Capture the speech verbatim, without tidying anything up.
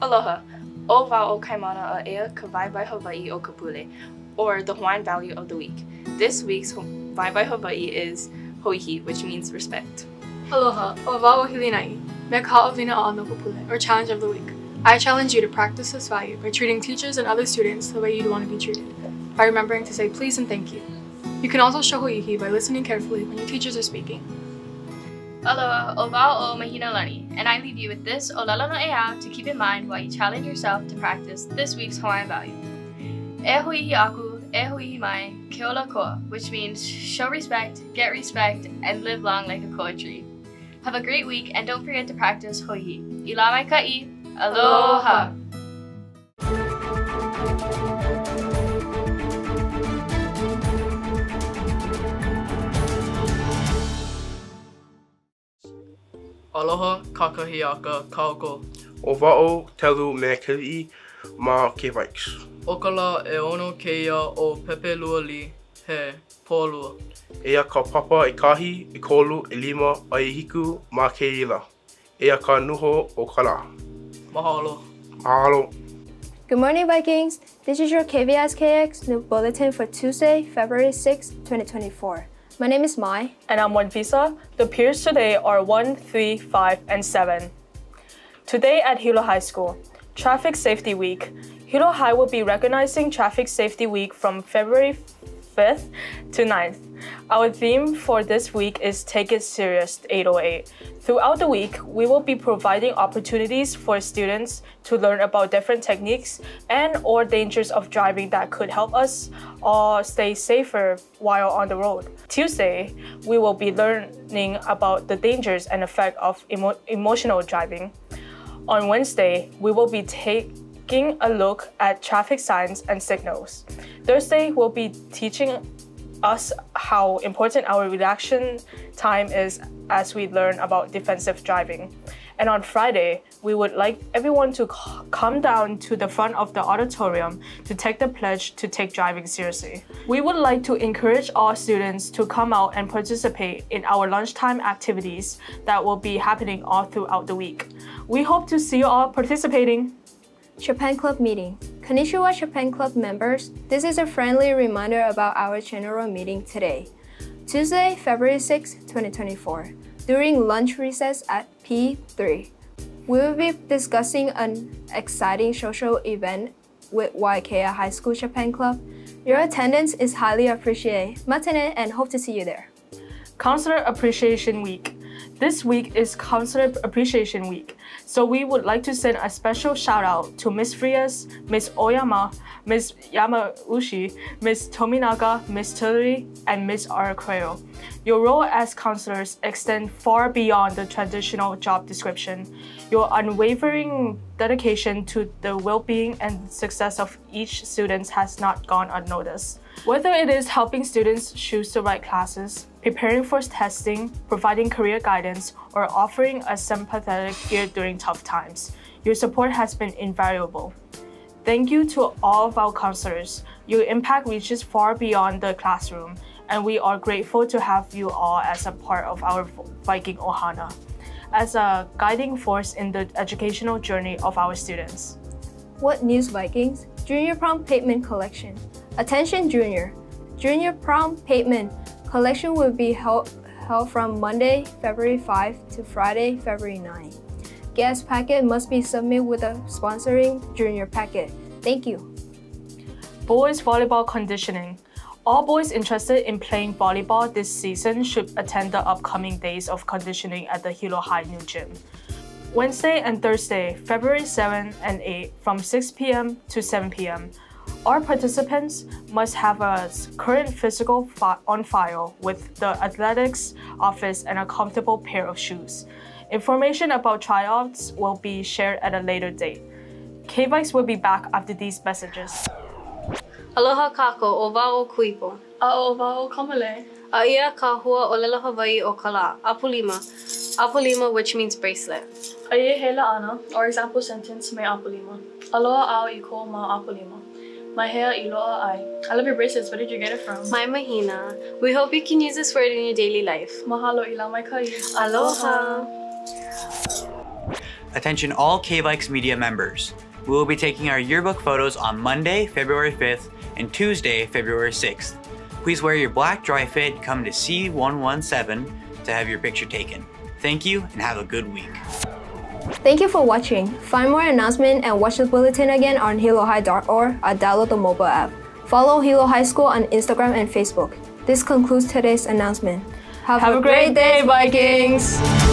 Aloha! O vau o kaimana a ea ka vai vai Hawaii o kapule, or the Hawaiian value of the week. This week's vai vai Hawaii is hoihi, which means respect. Aloha! O vau o hilinai, me ka ovina a no kapule, or challenge of the week. I challenge you to practice this value by treating teachers and other students the way you'd want to be treated, by remembering to say please and thank you. You can also show hoihi by listening carefully when your teachers are speaking. Aloha, o vau o mahina lani, and I leave you with this olelo no eau to keep in mind while you challenge yourself to practice this week's Hawaiian value. E hoihi aku, e hoihi mai, ke ola koa, which means show respect, get respect, and live long like a koa tree. Have a great week, and don't forget to practice hoihi. Ila mai ka'i, aloha! Aloha kakahiaka kaoko. O va'o telu me kili'i ma K-Bikes. Okala e ono keia o pepe lua li he polua. Eia ka papa e kahi, e kolu, e lima, ai hiku ma keila. Eia ka nuho o kala. Mahalo. Mahalo. Good morning, Vikings. This is your K V I K S new bulletin for Tuesday, February sixth, twenty twenty-four. My name is Mai. And I'm Wanvisa. The peers today are one, three, five, and seven. Today at Hilo High School, Traffic Safety Week. Hilo High will be recognizing Traffic Safety Week from February fifth to ninth. Our theme for this week is Take It Serious eight oh eight. Throughout the week, we will be providing opportunities for students to learn about different techniques and or dangers of driving that could help us all stay safer while on the road. Tuesday, we will be learning about the dangers and effect of emo emotional driving. On Wednesday, we will be taking Taking a look at traffic signs and signals. Thursday will be teaching us how important our relaxation time is as we learn about defensive driving. And on Friday, we would like everyone to come down to the front of the auditorium to take the pledge to take driving seriously. We would like to encourage all students to come out and participate in our lunchtime activities that will be happening all throughout the week. We hope to see you all participating. Japan Club Meeting. Konnichiwa Japan Club members, this is a friendly reminder about our general meeting today, Tuesday, February sixth, twenty twenty-four, during lunch recess at P three. We will be discussing an exciting social event with Waikea High School Japan Club. Your attendance is highly appreciated. Matane, and hope to see you there. Counselor Appreciation Week. This week is Counselor Appreciation Week, so we would like to send a special shout out to Miz Frias, Miz Oyama, Miz Yamaushi, Miz Tominaga, Miz Tillery, and Miz Araquayo. Your role as counselors extend far beyond the traditional job description. Your unwavering dedication to the well-being and success of each student has not gone unnoticed. Whether it is helping students choose the right classes, preparing for testing, providing career guidance, or offering a sympathetic ear during tough times, your support has been invaluable. Thank you to all of our counselors. Your impact reaches far beyond the classroom, and we are grateful to have you all as a part of our Viking Ohana, as a guiding force in the educational journey of our students. What News Vikings? Junior Prom Pavement Collection. Attention Junior! Junior Prom Pavement Collection will be held, held from Monday, February fifth to Friday, February ninth. Guest packet must be submitted with a sponsoring junior packet. Thank you. Boys Volleyball Conditioning. All boys interested in playing volleyball this season should attend the upcoming days of conditioning at the Hilo High New Gym. Wednesday and Thursday, February seventh and eighth from six p m to seven p m Our participants must have a current physical fi on file with the athletics office and a comfortable pair of shoes. Information about tryouts will be shared at a later date. K-Bikes will be back after these messages. Aloha kako, o va'o kuipo. A o va'o kamale. A ia ka hua olelo Hawaii o kala, apulima. Apulima, which means bracelet. A ia hela ana, or example sentence, me apulima. Aloha au i ko ma apulima. My hair iloa ai. I love your bracelets, where did you get it from? My mahina. We hope you can use this word in your daily life. Mahalo ila mai kai. Aloha. Attention all K-Bikes media members. We will be taking our yearbook photos on Monday, February fifth and Tuesday, February sixth. Please wear your black dry fit, come to C one one seven to have your picture taken. Thank you and have a good week. Thank you for watching. Find more announcements and watch the bulletin again on hilo high dot org or download the mobile app. Follow Hilo High School on Instagram and Facebook. This concludes today's announcement. Have, have a, a great, great day, Vikings!